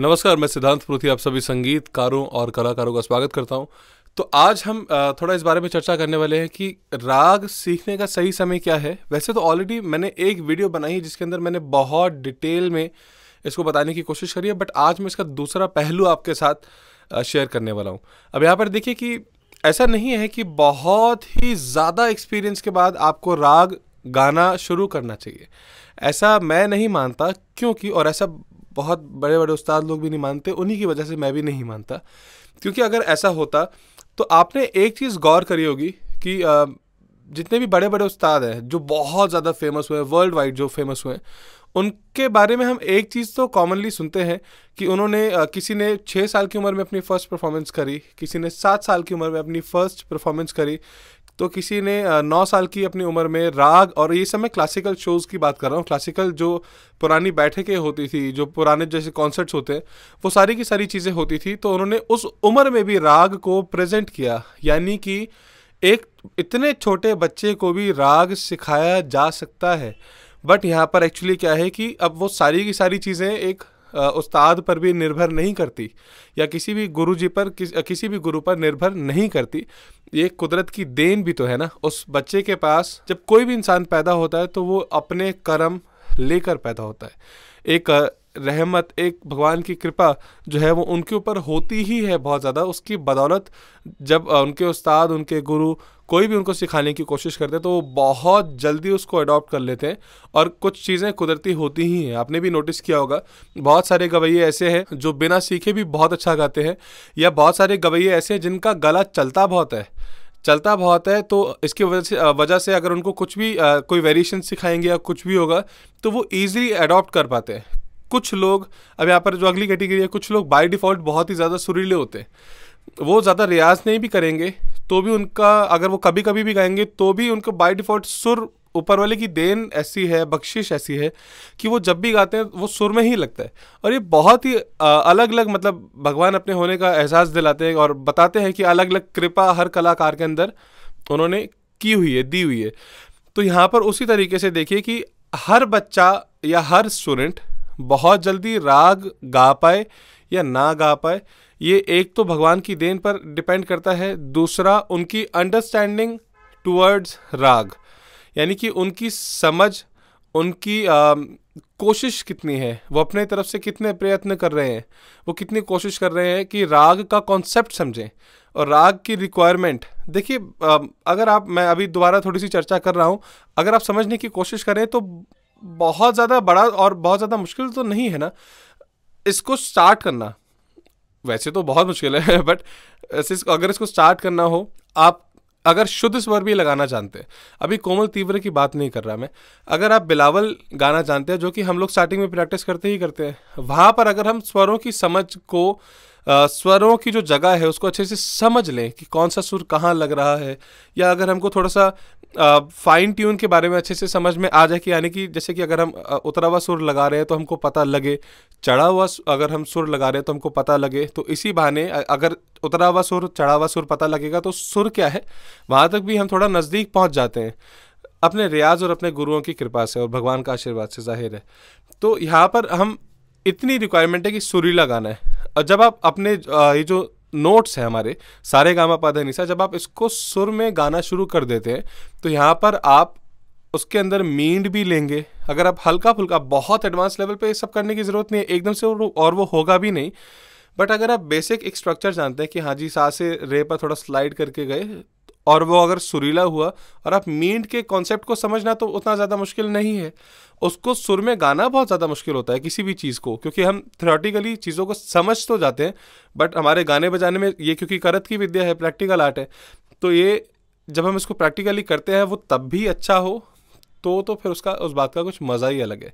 नमस्कार, मैं सिद्धांत प्रुथी आप सभी संगीतकारों और कलाकारों का स्वागत करता हूं। तो आज हम थोड़ा इस बारे में चर्चा करने वाले हैं कि राग सीखने का सही समय क्या है। वैसे तो ऑलरेडी मैंने एक वीडियो बनाई है जिसके अंदर मैंने बहुत डिटेल में इसको बताने की कोशिश करी है, बट आज मैं इसका दूसरा पहलू आपके साथ शेयर करने वाला हूँ। अब यहाँ पर देखिए कि ऐसा नहीं है कि बहुत ही ज़्यादा एक्सपीरियंस के बाद आपको राग गाना शुरू करना चाहिए, ऐसा मैं नहीं मानता, क्योंकि और ऐसा बहुत बड़े बड़े उस्ताद लोग भी नहीं मानते, उन्हीं की वजह से मैं भी नहीं मानता। क्योंकि अगर ऐसा होता तो आपने एक चीज़ गौर करी होगी कि जितने भी बड़े बड़े उस्ताद हैं जो बहुत ज़्यादा फेमस हुए हैं, वर्ल्ड वाइड जो फेमस हुए हैं, उनके बारे में हम एक चीज़ तो कॉमनली सुनते हैं कि उन्होंने किसी ने 6 साल की उम्र में अपनी फ़र्स्ट परफॉर्मेंस करी, किसी ने 7 साल की उम्र में अपनी फ़र्स्ट परफॉर्मेंस करी, तो किसी ने 9 साल की अपनी उम्र में राग। और ये सब मैं क्लासिकल शोज़ की बात कर रहा हूँ, क्लासिकल जो पुरानी बैठकें होती थी, जो पुराने जैसे कॉन्सर्ट्स होते हैं, वो सारी की सारी चीज़ें होती थी। तो उन्होंने उस उम्र में भी राग को प्रेजेंट किया, यानी कि एक इतने छोटे बच्चे को भी राग सिखाया जा सकता है। बट यहाँ पर एक्चुअली क्या है कि अब वो सारी की सारी चीज़ें एक उस्ताद पर भी निर्भर नहीं करती या किसी भी गुरुजी पर किसी भी गुरु पर निर्भर नहीं करती। ये कुदरत की देन भी तो है ना। उस बच्चे के पास जब कोई भी इंसान पैदा होता है तो वो अपने कर्म लेकर पैदा होता है। एक रहमत, एक भगवान की कृपा जो है वो उनके ऊपर होती ही है बहुत ज़्यादा। उसकी बदौलत जब उनके उस्ताद, उनके गुरु कोई भी उनको सिखाने की कोशिश करते हैं तो वो बहुत जल्दी उसको अडॉप्ट कर लेते हैं और कुछ चीज़ें कुदरती होती ही हैं। आपने भी नोटिस किया होगा बहुत सारे गवैये ऐसे हैं जो बिना सीखे भी बहुत अच्छा गाते हैं, या बहुत सारे गवैये ऐसे हैं जिनका गला चलता बहुत है, तो इसकी वजह से अगर उनको कुछ भी कोई वेरिएशन सिखाएंगे या कुछ भी होगा तो वो ईजिली अडॉप्ट कर पाते हैं। कुछ लोग, अब यहाँ पर जो अगली कैटेगरी है, कुछ लोग बाय डिफ़ॉल्ट बहुत ही ज़्यादा सुरीले होते हैं, वो ज़्यादा रियाज नहीं भी करेंगे तो भी उनका, अगर वो कभी कभी भी गाएंगे तो भी उनको बाय डिफ़ॉल्ट सुर, ऊपर वाले की देन ऐसी है, बख्शिश ऐसी है कि वो जब भी गाते हैं वो सुर में ही लगता है। और ये बहुत ही अलग अलग, मतलब भगवान अपने होने का एहसास दिलाते हैं और बताते हैं कि अलग अलग कृपा हर कलाकार के अंदर उन्होंने की हुई है, दी हुई है। तो यहाँ पर उसी तरीके से देखिए कि हर बच्चा या हर स्टूडेंट बहुत जल्दी राग गा पाए या ना गा पाए, ये एक तो भगवान की देन पर डिपेंड करता है, दूसरा उनकी अंडरस्टैंडिंग टुवर्ड्स राग, यानी कि उनकी समझ, उनकी कोशिश कितनी है, वो अपने तरफ से कितने प्रयत्न कर रहे हैं, वो कितनी कोशिश कर रहे हैं कि राग का कॉन्सेप्ट समझें और राग की रिक्वायरमेंट। देखिए, अगर आप, मैं अभी दोबारा थोड़ी सी चर्चा कर रहा हूँ, अगर आप समझने की कोशिश करें तो बहुत ज़्यादा बड़ा और बहुत ज़्यादा मुश्किल तो नहीं है ना इसको स्टार्ट करना। वैसे तो बहुत मुश्किल है, बट अगर इसको स्टार्ट करना हो, आप अगर शुद्ध स्वर भी लगाना जानते हैं, अभी कोमल तीव्र की बात नहीं कर रहा मैं, अगर आप बिलावल गाना जानते हैं जो कि हम लोग स्टार्टिंग में प्रैक्टिस करते हैं, वहाँ पर अगर हम स्वरों की समझ को, स्वरों की जो जगह है उसको अच्छे से समझ लें कि कौन सा सुर कहाँ लग रहा है, या अगर हमको थोड़ा सा फाइन ट्यून के बारे में अच्छे से समझ में आ जाए कि यानी कि जैसे कि अगर हम उतरा हुआ सुर लगा रहे हैं तो हमको पता लगे, चढ़ा हुआ अगर हम सुर लगा रहे हैं तो हमको पता लगे, तो इसी बहाने अगर उतरा हुआ सुर, चढ़ा हुआ सुर पता लगेगा तो सुर क्या है वहाँ तक भी हम थोड़ा नज़दीक पहुँच जाते हैं, अपने रियाज और अपने गुरुओं की कृपा से और भगवान का आशीर्वाद से, जाहिर है। तो यहाँ पर हम, इतनी रिक्वायरमेंट है कि सुरीला गाना है। और जब आप अपने ये जो नोट्स हैं हमारे सारे गामा पाधा निसा, जब आप इसको सुर में गाना शुरू कर देते हैं तो यहाँ पर आप उसके अंदर मींड भी लेंगे। अगर आप हल्का फुल्का, बहुत एडवांस लेवल पे ये सब करने की ज़रूरत नहीं है एकदम से, और वो होगा भी नहीं, बट अगर आप बेसिक एक स्ट्रक्चर जानते हैं कि हाँ जी, सा से रे पर थोड़ा स्लाइड करके गए और वो अगर सुरीला हुआ, और आप मींड के कॉन्सेप्ट को समझना तो उतना ज़्यादा मुश्किल नहीं है। उसको सुर में गाना बहुत ज़्यादा मुश्किल होता है किसी भी चीज़ को, क्योंकि हम थ्योरेटिकली चीज़ों को समझ तो जाते हैं, बट हमारे गाने बजाने में ये, क्योंकि करत की विद्या है, प्रैक्टिकल आर्ट है, तो ये जब हम इसको प्रैक्टिकली करते हैं वो तब भी अच्छा हो तो फिर उसका, उस बात का कुछ मज़ा ही अलग है।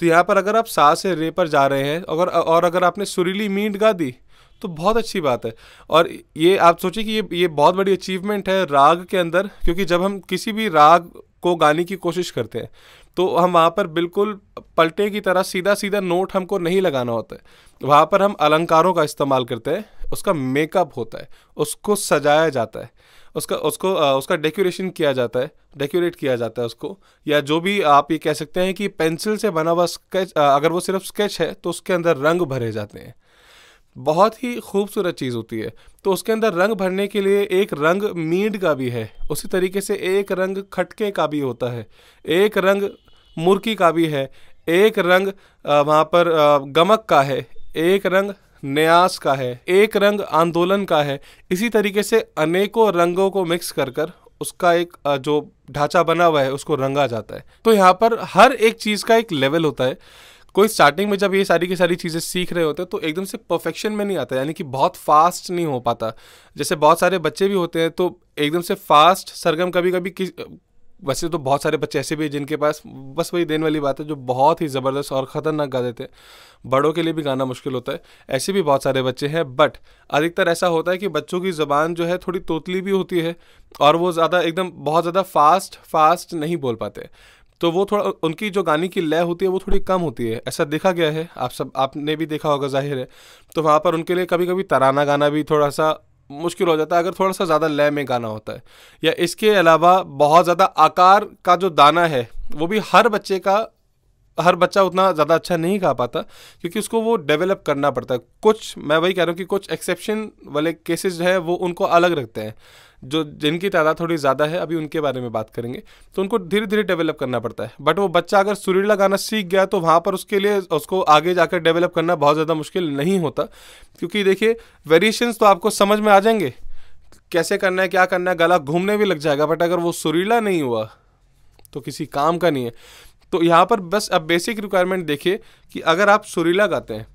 तो यहाँ पर अगर आप सा से रे पर जा रहे हैं और अगर आपने सुरीली मींड गा दी तो बहुत अच्छी बात है। और ये आप सोचिए कि ये बहुत बड़ी अचीवमेंट है राग के अंदर, क्योंकि जब हम किसी भी राग को गाने की कोशिश करते हैं तो हम वहाँ पर बिल्कुल पलटे की तरह सीधा नोट हमको नहीं लगाना होता है, वहाँ पर हम अलंकारों का इस्तेमाल करते हैं। उसका मेकअप होता है, उसको सजाया जाता है, उसका डेकोरेशन किया जाता है, डेकोरेट किया जाता है उसको, या जो भी आप ये कह सकते हैं कि पेंसिल से बना हुआ स्केच, अगर वो सिर्फ स्केच है तो उसके अंदर रंग भरे जाते हैं। बहुत ही खूबसूरत चीज़ होती है। तो उसके अंदर रंग भरने के लिए एक रंग मींड का भी है, उसी तरीके से एक रंग खटके का भी होता है, एक रंग मुर्की का भी है, एक रंग वहाँ पर गमक का है, एक रंग न्यास का है, एक रंग आंदोलन का है। इसी तरीके से अनेकों रंगों को मिक्स कर कर उसका एक जो ढांचा बना हुआ है उसको रंगा जाता है। तो यहाँ पर हर एक चीज़ का एक लेवल होता है। कोई स्टार्टिंग में जब ये सारी की सारी चीज़ें सीख रहे होते हैं तो एकदम से परफेक्शन में नहीं आता, यानी कि बहुत फास्ट नहीं हो पाता। जैसे बहुत सारे बच्चे भी होते हैं तो एकदम से फास्ट सरगम कभी कभी वैसे तो बहुत सारे बच्चे ऐसे भी हैं जिनके पास बस वही देन वाली बात है, जो बहुत ही ज़बरदस्त और ख़तरनाक गा देते हैं। बड़ों के लिए भी गाना मुश्किल होता है, ऐसे भी बहुत सारे बच्चे हैं। बट अधिकतर ऐसा होता है कि बच्चों की ज़बान जो है थोड़ी तोतली भी होती है और वो ज़्यादा एकदम बहुत ज़्यादा फास्ट नहीं बोल पाते, तो वो थोड़ा उनकी जो गाने की लय होती है वो थोड़ी कम होती है, ऐसा देखा गया है। आपने भी देखा होगा, जाहिर है। तो वहाँ पर उनके लिए कभी कभी तराना गाना भी थोड़ा सा मुश्किल हो जाता है अगर थोड़ा सा ज़्यादा लय में गाना होता है। या इसके अलावा बहुत ज़्यादा आकार का जो दाना है वो भी हर बच्चा उतना ज़्यादा अच्छा नहीं गा पाता, क्योंकि उसको वो डेवलप करना पड़ता है। मैं वही कह रहा हूँ कि कुछ एक्सेप्शन वाले केसेस जो है वो उनको अलग रखते हैं, जिनकी तादाद थोड़ी ज़्यादा है, अभी उनके बारे में बात करेंगे। तो उनको धीरे धीरे डेवलप करना पड़ता है। बट वो बच्चा अगर सुरीला गाना सीख गया तो वहाँ पर उसके लिए उसको आगे जाकर डेवलप करना बहुत ज़्यादा मुश्किल नहीं होता, क्योंकि देखिए वेरिएशंस तो आपको समझ में आ जाएंगे, कैसे करना है, क्या करना है, गला घूमने भी लग जाएगा। बट अगर वो सुरीला नहीं हुआ तो किसी काम का नहीं है। तो यहाँ पर बस अब बेसिक रिक्वायरमेंट देखिए कि अगर आप सुरीला गाते हैं,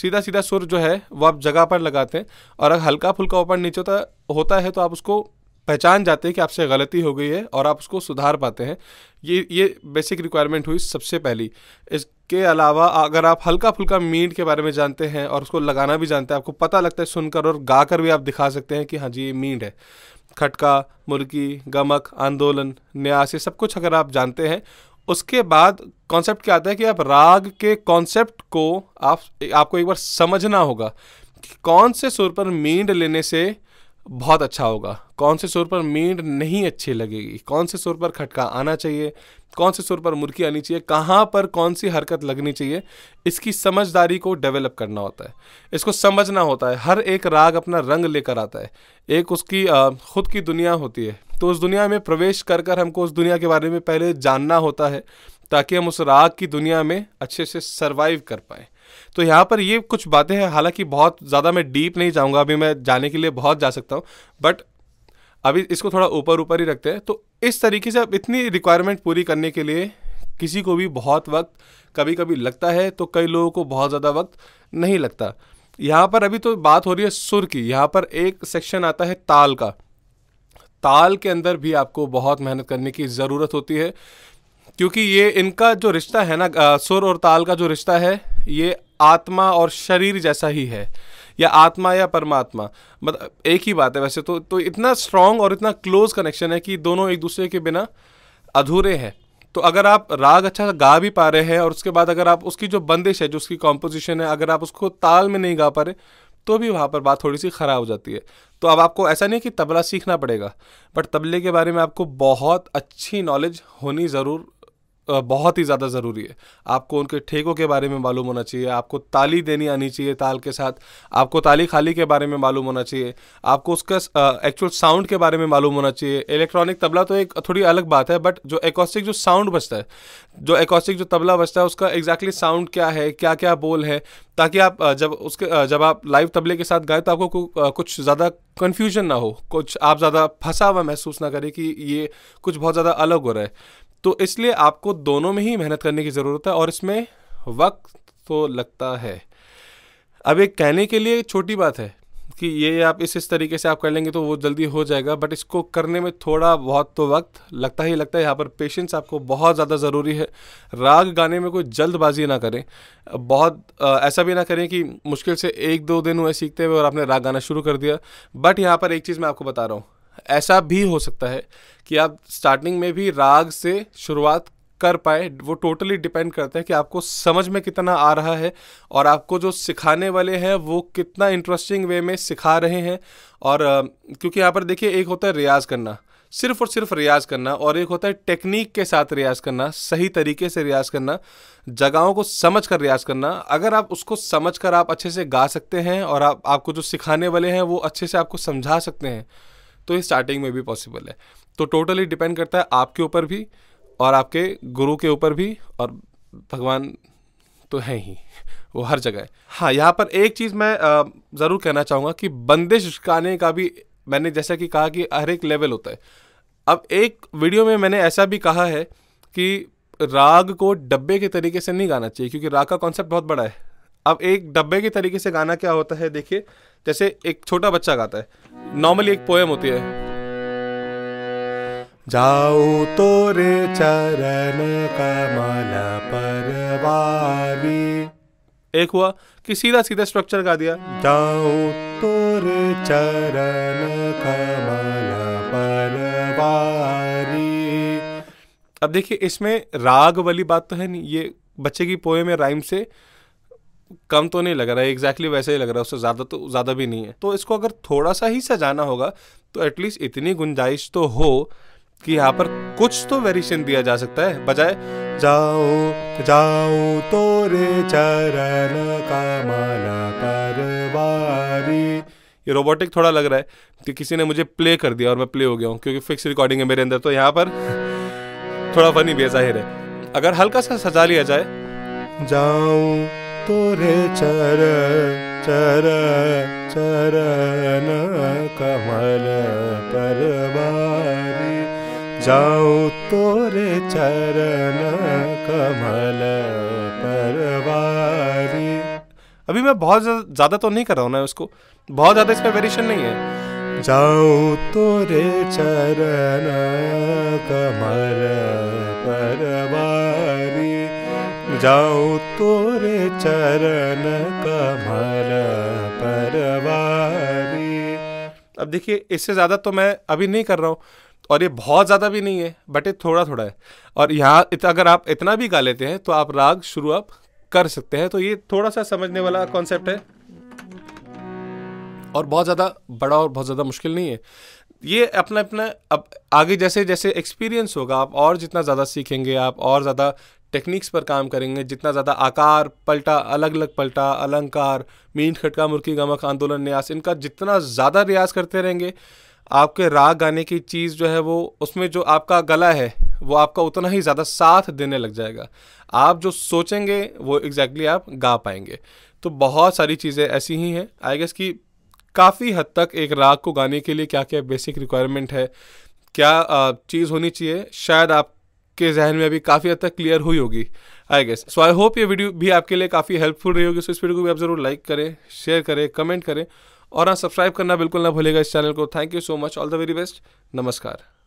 सीधा सीधा सुर जो है वो आप जगह पर लगाते हैं, और अगर हल्का फुल्का ऊपर नीचे होता है तो आप उसको पहचान जाते हैं कि आपसे गलती हो गई है और आप उसको सुधार पाते हैं। ये बेसिक रिक्वायरमेंट हुई सबसे पहली। इसके अलावा अगर आप हल्का फुल्का मींड के बारे में जानते हैं और उसको लगाना भी जानते हैं, आपको पता लगता है सुनकर और गा कर भी आप दिखा सकते हैं कि हाँ जी ये मींड है। खटका, मुर्की, गमक, आंदोलन, न्यास, ये सब कुछ अगर आप जानते हैं, उसके बाद कॉन्सेप्ट क्या आता है कि आप राग के कॉन्सेप्ट को आपको एक बार समझना होगा कि कौन से सुर पर मींड लेने से बहुत अच्छा होगा, कौन से सुर पर मींड नहीं अच्छी लगेगी, कौन से सुर पर खटका आना चाहिए, कौन से सुर पर मुर्की आनी चाहिए, कहाँ पर कौन सी हरकत लगनी चाहिए। इसकी समझदारी को डेवलप करना होता है, इसको समझना होता है। हर एक राग अपना रंग लेकर आता है, एक उसकी खुद की दुनिया होती है। तो उस दुनिया में प्रवेश कर कर हमको उस दुनिया के बारे में पहले जानना होता है, ताकि हम उस राग की दुनिया में अच्छे से सर्वाइव कर पाएँ। तो यहाँ पर ये कुछ बातें हैं। हालांकि बहुत ज़्यादा मैं डीप नहीं जाऊँगा, अभी मैं जाने के लिए बहुत जा सकता हूँ, बट अभी इसको थोड़ा ऊपर ही रखते हैं। तो इस तरीके से अब इतनी रिक्वायरमेंट पूरी करने के लिए किसी को भी बहुत वक्त कभी कभी लगता है, तो कई लोगों को बहुत ज़्यादा वक्त नहीं लगता। यहाँ पर अभी तो बात हो रही है सुर की। यहाँ पर एक सेक्शन आता है ताल का। ताल के अंदर भी आपको बहुत मेहनत करने की ज़रूरत होती है, क्योंकि ये इनका जो रिश्ता है ना, सुर और ताल का जो रिश्ता है, ये आत्मा और शरीर जैसा ही है, या आत्मा या परमात्मा, मतलब एक ही बात है वैसे तो इतना स्ट्रॉन्ग और इतना क्लोज कनेक्शन है कि दोनों एक दूसरे के बिना अधूरे हैं। तो अगर आप राग अच्छा गा भी पा रहे हैं और उसके बाद अगर आप उसकी जो बंदिश है, जो उसकी कॉम्पोजिशन है, अगर आप उसको ताल में नहीं गा पा रहे तो भी वहाँ पर बात थोड़ी सी ख़राब हो जाती है। तो अब आपको ऐसा नहीं कि तबला सीखना पड़ेगा, बट तबले के बारे में आपको बहुत अच्छी नॉलेज होनी बहुत ही ज़्यादा ज़रूरी है। आपको उनके ठेकों के बारे में मालूम होना चाहिए, आपको ताली देनी आनी चाहिए ताल के साथ, आपको ताली खाली के बारे में मालूम होना चाहिए, आपको उसका एक्चुअल साउंड के बारे में मालूम होना चाहिए। इलेक्ट्रॉनिक तबला तो एक थोड़ी अलग बात है, बट जो एकॉस्टिक जो साउंड बजता है, जो एकॉस्टिक जो तबला बजता है, उसका एग्जैक्टली साउंड क्या है, क्या क्या बोल है, ताकि आप जब आप लाइव तबले के साथ गाएं तो आपको कुछ ज़्यादा कन्फ्यूजन ना हो, कुछ आप ज़्यादा फंसा हुआ महसूस ना करें कि ये कुछ बहुत ज़्यादा अलग हो रहा है। तो इसलिए आपको दोनों में ही मेहनत करने की ज़रूरत है, और इसमें वक्त तो लगता है। अब एक कहने के लिए छोटी बात है कि ये आप इस तरीके से आप कर लेंगे तो वो जल्दी हो जाएगा, बट इसको करने में थोड़ा बहुत तो वक्त लगता ही लगता है। यहाँ पर पेशेंस आपको बहुत ज़्यादा ज़रूरी है। राग गाने में कोई जल्दबाजी ना करें, ऐसा भी ना करें कि मुश्किल से 1-2 दिन हुए सीखते हुए और आपने राग गाना शुरू कर दिया। बट यहाँ पर एक चीज़ मैं आपको बता रहा हूँ, ऐसा भी हो सकता है कि आप स्टार्टिंग में भी राग से शुरुआत कर पाए, वो टोटली डिपेंड करता है कि आपको समझ में कितना आ रहा है और आपको जो सिखाने वाले हैं वो कितना इंटरेस्टिंग वे में सिखा रहे हैं। और क्योंकि यहाँ पर देखिए एक होता है रियाज़ करना, सिर्फ़ और सिर्फ रियाज़ करना, और एक होता है टेक्निक के साथ रियाज़ करना, सही तरीके से रियाज़ करना, जगहों को समझ कर रियाज़ करना। अगर आप उसको समझ कर आप अच्छे से गा सकते हैं और आपको जो सिखाने वाले हैं वो अच्छे से आपको समझा सकते हैं तो ये स्टार्टिंग में भी पॉसिबल है। तो टोटली डिपेंड करता है आपके ऊपर भी और आपके गुरु के ऊपर भी, और भगवान तो हैं ही, वो हर जगह है। हाँ, यहाँ पर एक चीज़ मैं ज़रूर कहना चाहूँगा कि बंदिश गाने का भी मैंने जैसा कि कहा कि हर एक लेवल होता है। अब एक वीडियो में मैंने ऐसा भी कहा है कि राग को डब्बे के तरीके से नहीं गाना चाहिए क्योंकि राग का कॉन्सेप्ट बहुत बड़ा है। अब एक डब्बे के तरीके से गाना क्या होता है, देखिए जैसे एक छोटा बच्चा गाता है, नॉर्मली एक पोएम होती है, जाओ तोरे चरण कमल परवारी, एक हुआ कि सीधा सीधा स्ट्रक्चर गा दिया, जाओ तोरे चरण कमल परवारी। अब देखिए इसमें राग वाली बात तो है नहीं, ये बच्चे की पोएम में राइम से कम तो नहीं लग रहा है, एग्जैक्टली वैसे ही लग रहा है, उससे ज़्यादा तो ज़्यादा भी नहीं है। तो इसको अगर थोड़ा सा ही सजाना होगा तो एटलीस्ट इतनी गुंजाइश तो हो कि यहाँ पर कुछ तो वेरिएशन दिया जा सकता है, बजाय जाओ जाओ तोरे चरण कमल परवारी। ये रोबोटिक थोड़ा लग रहा है कि किसी ने मुझे प्ले कर दिया और मैं प्ले हो गया हूँ क्योंकि फिक्स रिकॉर्डिंग है मेरे अंदर, तो यहाँ पर थोड़ा फनी भी जाहिर है। अगर हल्का सा सजा लिया जाए, जाओ तोरे चरण चरण कमल परवारी, जाओ तोरे चरण कमल परवारी। अभी मैं बहुत ज़्यादा तो नहीं कर रहा हूँ ना उसको, बहुत ज़्यादा इसमें वेरिएशन नहीं है, जाओ तोरे चरण कमल परवारी, जाओ तोरे चरण कमल परवारी। अब देखिए इससे ज़्यादा तो मैं अभी नहीं कर रहा हूँ और ये बहुत ज़्यादा भी नहीं है, बट ये थोड़ा थोड़ा है, और यहाँ अगर आप इतना भी गा लेते हैं तो आप राग शुरू आप कर सकते हैं। तो ये थोड़ा सा समझने वाला कॉन्सेप्ट है और बहुत ज़्यादा बड़ा और बहुत ज़्यादा मुश्किल नहीं है। ये अपना अपना अब आगे जैसे जैसे एक्सपीरियंस होगा, आप और जितना ज़्यादा सीखेंगे, आप और ज़्यादा टेक्निक्स पर काम करेंगे, जितना ज़्यादा आकार पलटा, अलग अलग पलटा, अलंकार, मींड, खटका, मुर्की, गमक, आंदोलन, न्यास, इनका जितना ज़्यादा रियाज़ करते रहेंगे, आपके राग गाने की चीज़ जो है वो उसमें जो आपका गला है वो आपका उतना ही ज़्यादा साथ देने लग जाएगा। आप जो सोचेंगे वो एग्जैक्टली आप गा पाएंगे। तो बहुत सारी चीज़ें ऐसी ही हैं आई गेस कि काफ़ी हद तक एक राग को गाने के लिए क्या क्या बेसिक रिक्वायरमेंट है, क्या चीज़ होनी चाहिए, शायद आप के जहन में अभी काफ़ी हद तक क्लियर हुई होगी I guess. So I hope ये वीडियो भी आपके लिए काफ़ी हेल्पफुल रही होगी। सो इस वीडियो को भी आप ज़रूर लाइक करें, शेयर करें, कमेंट करें और हाँ, सब्सक्राइब करना बिल्कुल ना भूलेगा इस चैनल को। Thank you so much, all the very best, नमस्कार।